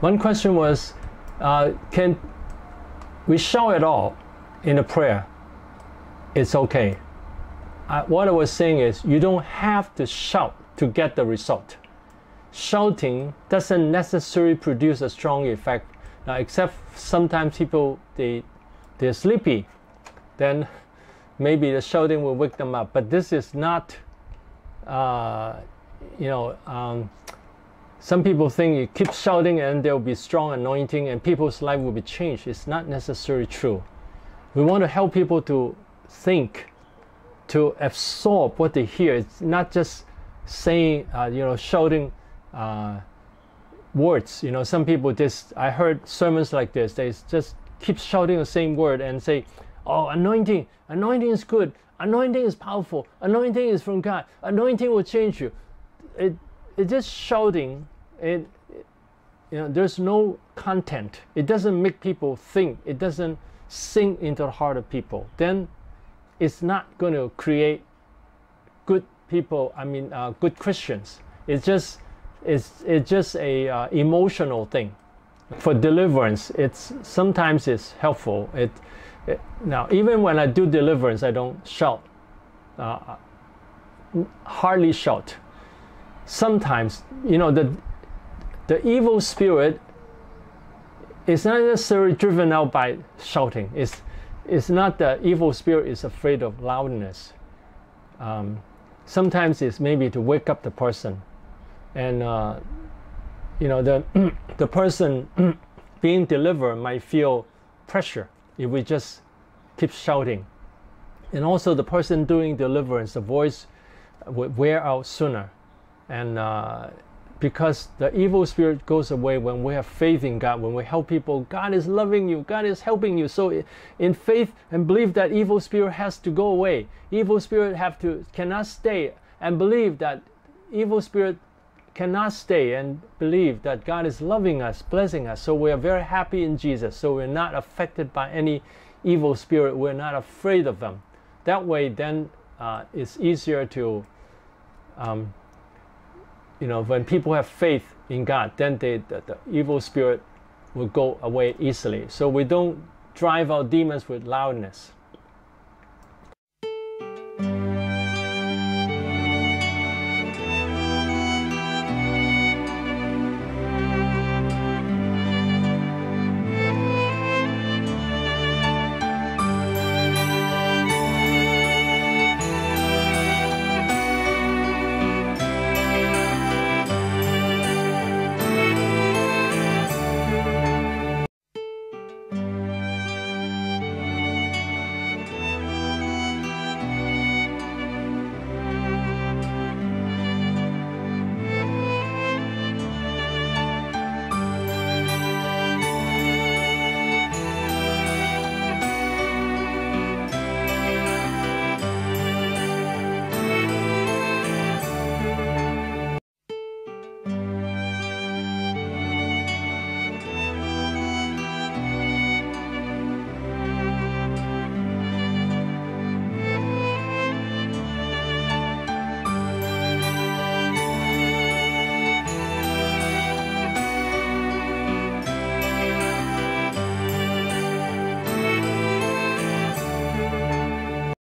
One question was, can we shout at all in a prayer? It's okay. What I was saying is, you don't have to shout to get the result. Shouting doesn't necessarily produce a strong effect. Now, except sometimes people, they're sleepy, then maybe the shouting will wake them up. But this is not, some people think you keep shouting and there will be strong anointing and people's life will be changed. It's not necessarily true. We want to help people to think, to absorb what they hear. It's not just saying, shouting words. Some people just, I heard sermons like this, they just keep shouting the same word and say, oh, anointing, anointing is good, anointing is powerful, anointing is from God, anointing will change you. It's just shouting. There's no content. It doesn't make people think. It doesn't sink into the heart of people. Then it's not going to create good people. Good Christians. It's just a emotional thing for deliverance. Sometimes it's helpful. Now even when I do deliverance, I don't shout. Hardly shout. Sometimes, the evil spirit is not necessarily driven out by shouting. It's not that evil spirit is afraid of loudness. Sometimes it's maybe to wake up the person, and the person being delivered might feel pressure if we just keep shouting, and also the person doing deliverance, the voice would wear out sooner. And because the evil spirit goes away when we have faith in God, when we help people, God is loving you, God is helping you. So in faith and belief that evil spirit has to go away. Evil spirit cannot stay, and believe that evil spirit cannot stay, and believe that God is loving us, blessing us. So we are very happy in Jesus. So we're not affected by any evil spirit. We're not afraid of them. That way then it's easier to... when people have faith in God, then the evil spirit will go away easily. So we don't drive out demons with loudness.